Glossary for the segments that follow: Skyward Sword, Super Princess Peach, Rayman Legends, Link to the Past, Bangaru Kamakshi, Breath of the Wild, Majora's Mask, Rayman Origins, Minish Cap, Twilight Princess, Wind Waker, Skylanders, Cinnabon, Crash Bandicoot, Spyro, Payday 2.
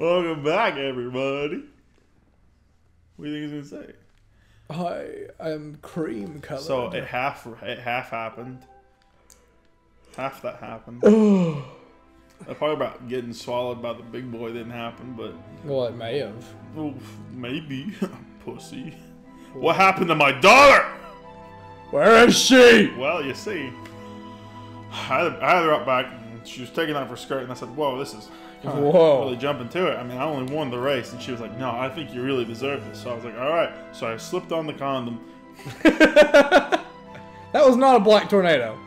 Welcome back, everybody. What do you think it's gonna say? I am cream colored. So it half happened. Half that happened. The part about getting swallowed by the big boy didn't happen, but well, it may have. Oof, maybe, pussy. Well, what happened to my daughter? Where is she? Well, you see, I had her up back, and she was taking off her skirt, and I said, "Whoa, this is really jumping to it." I mean, I only won the race, and she was like, "No, I think you really deserve this." So I was like, "All right." So I slipped on the condom. That was not a black tornado.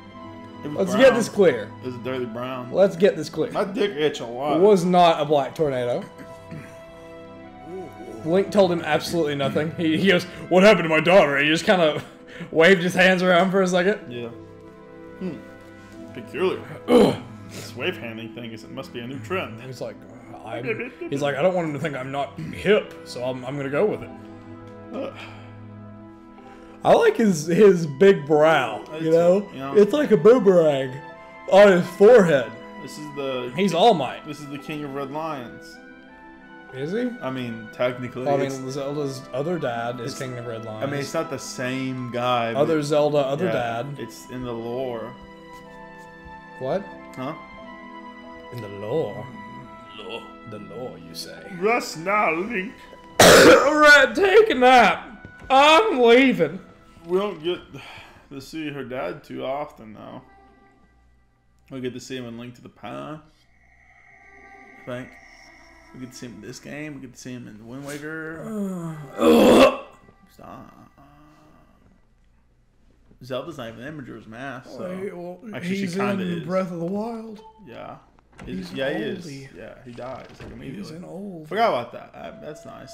Let's get this clear. It was dirty brown. Let's get this clear. My dick itched a lot. It was not a black tornado. Link told him absolutely nothing. He goes, "What happened to my daughter?" He just kind of waved his hands around for a second. Yeah. Hmm. Peculiar. This wave handing thing is, it must be a new trend. He's like, I don't want him to think I'm not hip, so I'm gonna go with it. I like his big brow, you know? It's like a boomerang on his forehead. This is the... He's All Might. This is the king of red lions. Is he? I mean, technically... I mean, Zelda's other dad is king of red lions. I mean, it's not the same guy. Other Zelda, other dad. It's in the lore. What? Huh? In the lore? Lore. The lore, you say. Rest now, Link. Alright, take a nap. I'm leaving. We don't get to see her dad too often now. We get to see him in Link to the Past, I think. We get to see him in this game. We get to see him in Wind Waker. Stop. Zelda's not even in Majora's Mask. So. Well, actually, he's in Breath of the Wild. Yeah. He is. Yeah, he dies like immediately. He's an old. Forgot about that. That's nice.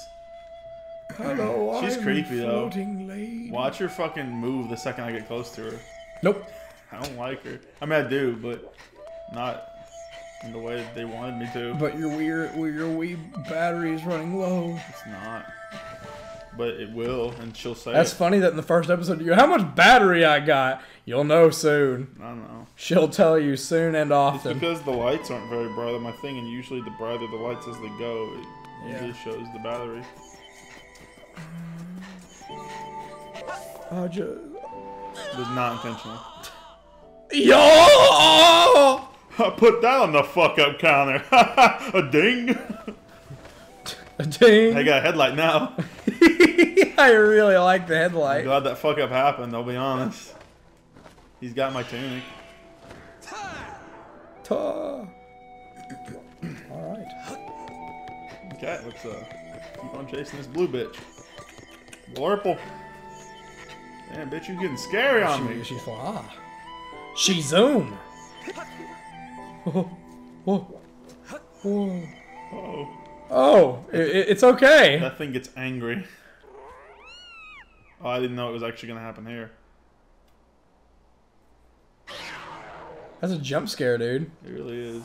Hello, she's creepy though. Lady. Watch her fucking move the second I get close to her. Nope. I don't like her. I mean, I do, but not in the way that they wanted me to. But your wee battery is running low. It's not. But it will, and she'll say. That's funny that in the first episode you go, "How much battery I got?" You'll know soon. I don't know. She'll tell you soon and often. It's because the lights aren't very bright on my thing, and usually the brighter the lights as they go, it usually shows the battery. It was not intentional. Yo! I put that on the fuck up counter. A ding. A ding. I got a headlight now. I really like the headlight. I'm glad that fuck up happened. I'll be honest. He's got my tunic. All right. Okay, let's keep on chasing this blue bitch. Blurple. Damn, bitch, you're getting scary on me. She fly. She zoom. Oh, it's okay. That thing gets angry. Oh, I didn't know it was actually going to happen here. That's a jump scare, dude. It really is.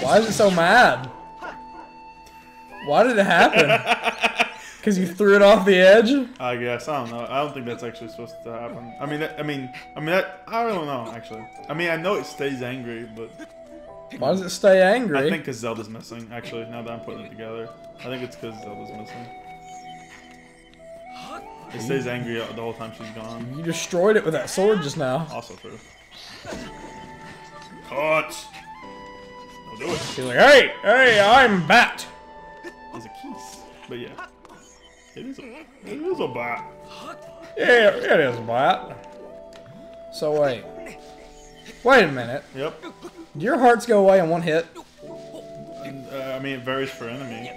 Why is it so mad? Why did it happen? Because you threw it off the edge? I guess. I don't know. I don't think that's actually supposed to happen. I mean, I don't know, actually. I mean, I know it stays angry, but... Why does it stay angry? I think because Zelda's missing, actually, now that I'm putting it together. I think it's because Zelda's missing. It stays angry the whole time she's gone. You destroyed it with that sword just now. Also true. Cut! Don't do it. She's like, hey, I'm bat! There's a kiss. But yeah. It is a bat. Yeah, it is a bat. So wait a minute. Yep. Do your hearts go away in one hit? And, I mean, it varies for enemy.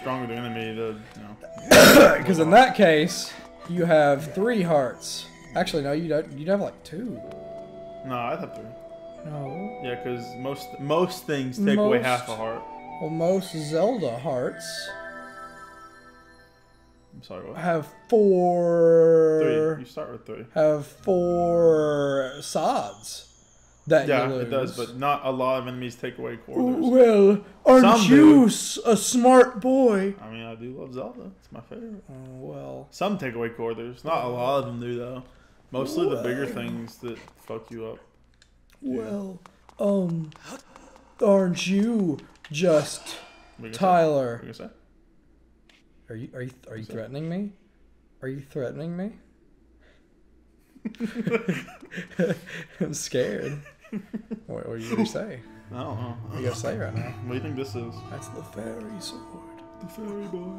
Stronger the enemy, the because in that case, you have 3 hearts. Actually, no, you don't. You'd have like 2. No, I'd have 3. No. Yeah, because most things take away half a heart. Well, most Zelda hearts. I'm sorry, what? Have 4. 3. You start with 3. Have 4 sods. That yeah, you lose. It does, but not a lot of enemies take away quarters. Well, aren't you a smart boy? I mean, I do love Zelda. It's my favorite. Well, some take away quarters. Not a lot of them do, though. Mostly the bigger things that fuck you up. Yeah. Well, aren't you just Tyler. Say? Are you threatening me? Are you threatening me? I'm scared. What are you gonna say? I don't know. What are you gonna say right now? What do you think this is? That's the fairy sword. The fairy boy.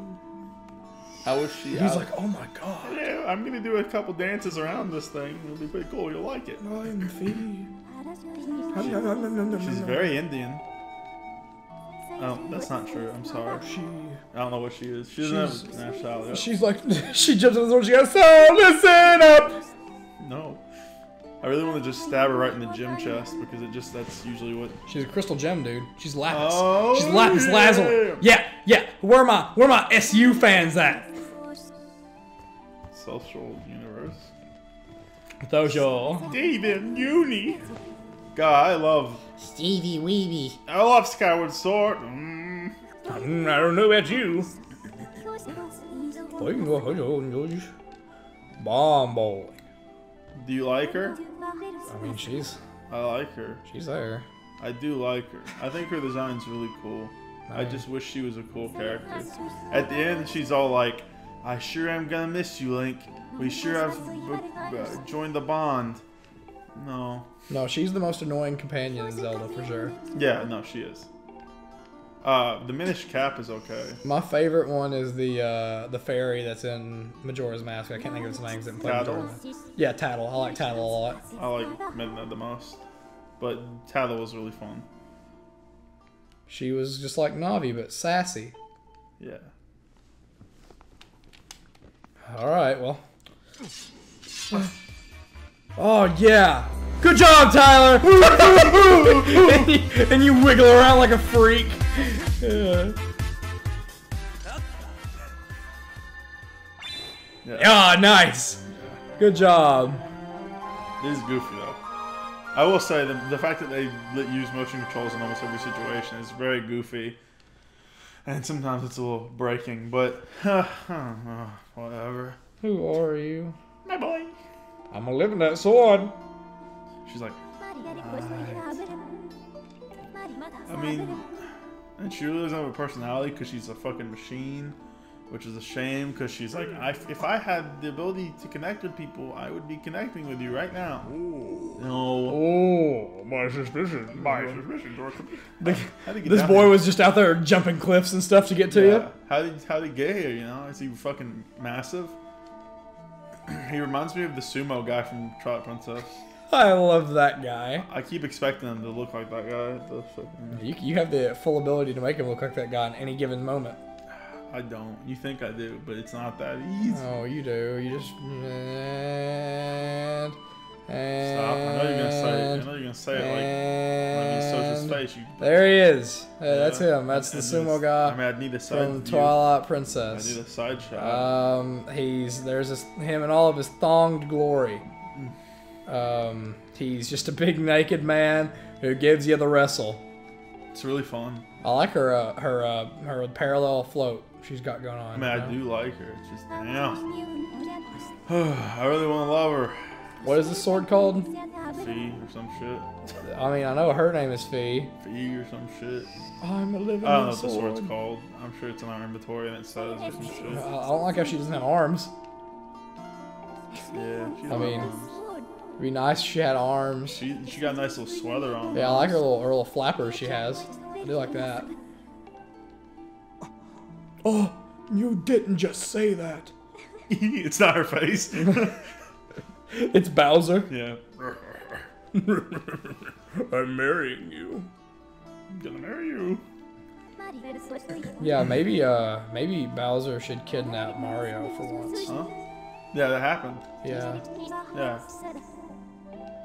How is she? He's like, oh my god. Yeah, I'm gonna do a couple dances around this thing. It'll be pretty cool. You'll like it. I'm Fi. She's very Indian. Oh, that's not true. I'm sorry. I don't know what she is. She doesn't have nationality. She's like, she jumps in the door and she goes, so listen up! No. I really want to just stab her right in the gem chest because it just, that's usually what... She's a crystal gem, dude. She's lapis. Oh, she's lapis lazuli. Yeah, yeah. Where are my SU fans at? Social universe. Social. David Uni. God, I love... Stevie Weeby. I love Skyward Sword. Mm. I don't know about you. Bomb bowling. Do you like her? I mean, she's... I like her. She's there. I do like her. I think her design's really cool. I just wish she was a cool character. At the end, she's all like, I sure am gonna miss you, Link. We sure have joined the bond. No. No, she's the most annoying companion in Zelda, for sure. Yeah, no, she is. The Minish Cap is okay. My favorite one is the fairy that's in Majora's Mask. I can't think of its name because I didn't play Majora's Mask. Yeah, Tattle. I like Tattle a lot. I like Midna the most. But Tattle was really fun. She was just like Navi, but sassy. Yeah. Alright, well. Oh, yeah! Good job, Tyler! and you wiggle around like a freak. Yeah. Oh, nice! Good job. It is goofy, though. I will say, the fact that they use motion controls in almost every situation is very goofy. And sometimes it's a little breaking, but... whatever. Who are you? My boy! I'm gonna live in that sword. She's like, I mean, and she really doesn't have a personality because she's a fucking machine, which is a shame because she's like, if I had the ability to connect with people, I would be connecting with you right now. Ooh. No. Oh, my suspicion. This boy was just out there jumping cliffs and stuff to get to you. How did he get here? You know, is he fucking massive? He reminds me of the sumo guy from Twilight Princess. I love that guy. I keep expecting him to look like that guy. You have the full ability to make him look like that guy in any given moment. I don't. You think I do, but it's not that easy. Oh, you do. You just... Stop. I know you're going to say it. I know you're going to say it like... When I mean, social space, there he is. Hey, yeah. That's him. That's the sumo guy. I mean, I'd need a side from Twilight Princess. I need a side shot. There's him in all of his thonged glory. He's just a big naked man who gives you the wrestle. It's really fun. I like her parallel float she's got going on. I mean, I do like her. It's just, yeah. I really want to love her. What is this sword called? Fi or some shit. I mean, I know her name is Fi. Fi or some shit. I'm a living sword. I don't know what the sword's called. I'm sure it's in our inventory and it says or some shit. I don't like how she doesn't have arms. Yeah, she doesn't have arms. It'd be nice if she had arms. She got a nice little sweater on. Yeah, I like her little flapper she has. I do like that. Oh, you didn't just say that. It's not her face. It's Bowser. Yeah. I'm marrying you. I'm gonna marry you. Yeah, maybe Bowser should kidnap Mario for once. Huh? Yeah, that happened. Yeah. Yeah.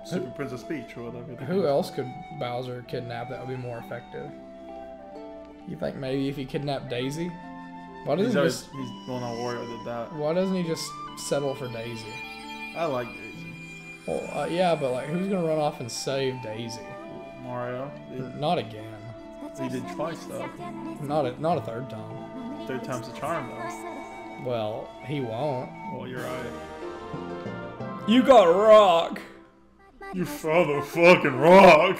Super Princess Peach or whatever. Who else could Bowser kidnap that would be more effective? You think maybe if he kidnapped Daisy? Why doesn't he's going on Wario did that. Why doesn't he just settle for Daisy? I like Daisy. Well, yeah, but like, who's gonna run off and save Daisy? Mario. Not again. He did twice though. Not a third time. Third time's a charm though. Well, he won't. Well, you're right. You got rock. You father fucking rock.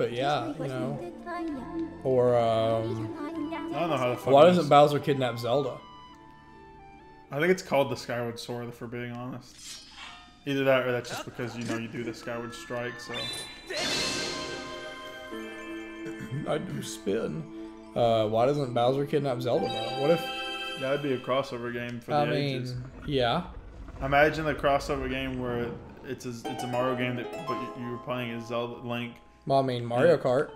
But yeah, you know. Or, I don't know how the fuck. Why doesn't Bowser kidnap Zelda? I think it's called the Skyward Sword, if we're being honest. Either that or that's just because, you know, you do the Skyward Strike, so. I do spin. Why doesn't Bowser kidnap Zelda, though? What if. Yeah, that'd be a crossover game for the ages. Yeah. Imagine the crossover game where it's a Mario game that but you were playing as Zelda Link. Well, I mean Mario Kart.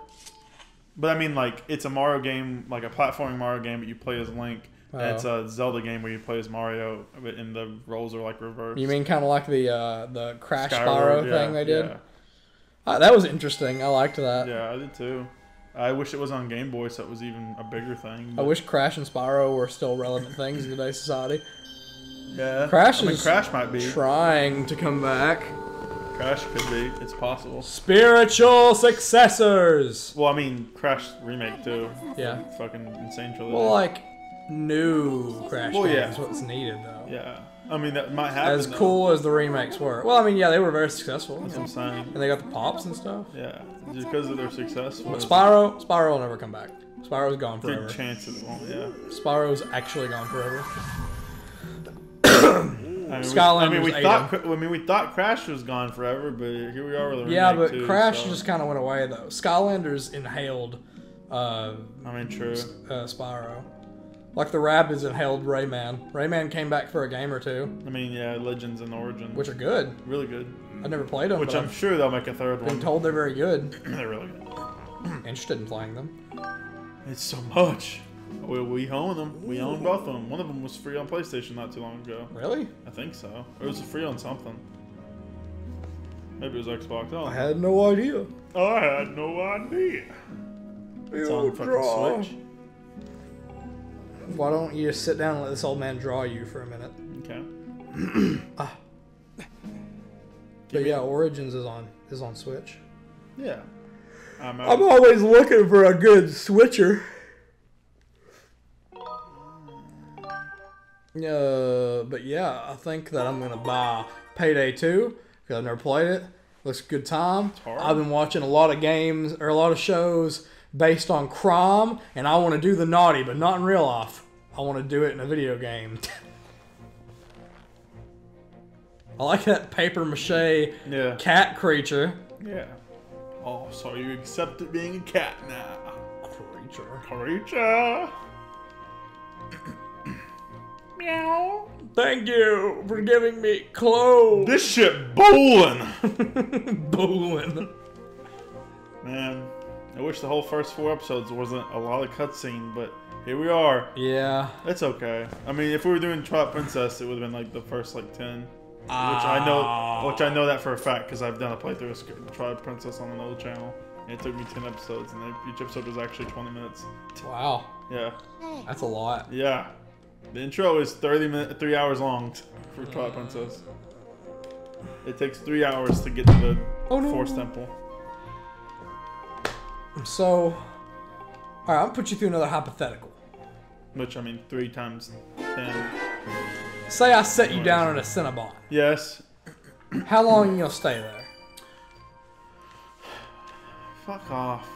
But I mean like it's a Mario game, like a platforming Mario game, but you play as Link. Oh. And it's a Zelda game where you play as Mario, but and the roles are like reversed. You mean kind of like the Crash Spyro thing they did? Yeah. That was interesting. I liked that. Yeah, I did too. I wish it was on Game Boy, so it was even a bigger thing. But... I wish Crash and Spyro were still relevant things in today's society. Yeah, Crash is Crash might be trying to come back. Crash could be. It's possible. Spiritual successors. Well, I mean, Crash remake too. Yeah, fucking insane trilogy. Well, like new Crash. Well, yeah, is what's needed though. Yeah, I mean that might happen. As cool as the remakes were. Well, I mean, yeah, they were very successful. That's what I'm saying. And they got the pops and stuff. Yeah, just because of their success. But Spyro will never come back. Spyro's gone forever. Big chance it won't. Yeah. Spyro's actually gone forever. I mean, we thought Crash was gone forever, but here we are with the remake too, Crash just kind of went away though. Skylanders inhaled. True. Spyro, like the Rabbids inhaled Rayman. Rayman came back for a game or two. I mean, yeah, Legends and Origins, which are good, really good. I've never played them, which I'm sure they'll make a third one. Been told they're very good. They're really good. Interested in playing them. It's so much. We own them. We own both of them. One of them was free on PlayStation not too long ago. Really? I think so. It was free on something. Maybe it was Xbox. I had no idea. I had no idea. It's on fucking Switch. Why don't you sit down and let this old man draw you for a minute? Okay. But yeah, Origins is on Switch. Yeah. I'm always looking for a good Switcher. But yeah, I think that I'm gonna buy Payday 2 because I've never played it. Looks a good time. I've been watching a lot of games or a lot of shows based on crime, and I want to do the naughty, but not in real life. I want to do it in a video game. I like that paper mache cat creature. Yeah. Oh, so you accepted being a cat now? Creature. Meow. Thank you for giving me clothes. This shit bowling. Bowling. Man, I wish the whole first 4 episodes wasn't a lot of cutscene, but here we are. Yeah. It's okay. I mean, if we were doing Twilight Princess, it would have been like the first like 10. Which I know that for a fact because I've done a playthrough of Twilight Princess on an old channel. And it took me 10 episodes, and each episode was actually 20 minutes. Wow. Yeah. That's a lot. Yeah. The intro is 3 hours long for Twilight Princess. It takes 3 hours to get to the Force Temple. So, all right, I'll put you through another hypothetical. Which I mean, 3 times 10. Say I set you down at a Cinnabon. Yes. How long are you gonna stay there? Fuck off.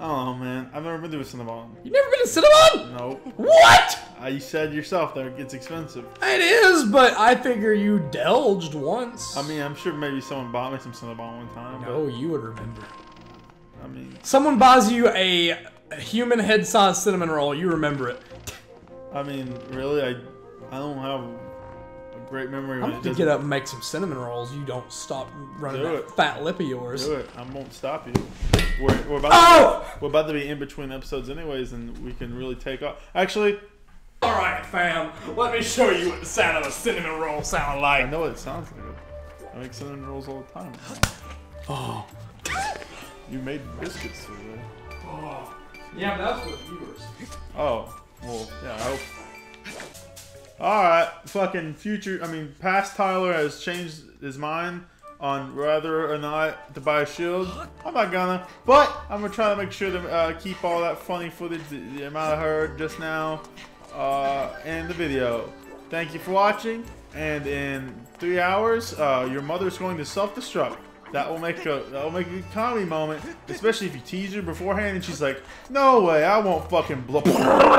Oh man, I've never been to a Cinnabon. You've never been to Cinnabon? Nope. What? You said yourself there, it's expensive. It is, but I figure you delged once. I mean, I'm sure maybe someone bought me some Cinnabon one time. No, you would remember. I mean, someone buys you a human head-sized cinnamon roll, you remember it. I mean, really, I don't have a great memory. I'm gonna get up and make some cinnamon rolls. You don't stop running that fat lip of yours. Do it. I won't stop you. We're about to be in between episodes anyways, and we can really take off. Actually, alright fam, let me show you what the sound of a cinnamon roll sounds like. I know what it sounds like. I make cinnamon rolls all the time. Oh. You made biscuits today. Oh. Yeah, but that's with viewers. Oh. Well, yeah, I hope. Alright, fucking past Tyler has changed his mind on whether or not to buy a shield. I'm not gonna, but I'm gonna try to make sure to keep all that funny footage that I heard just now in the video. Thank you for watching, and in 3 hours your mother's going to self-destruct. That will make a comedy moment, especially if you tease her beforehand and she's like, "No way, I won't fucking blow."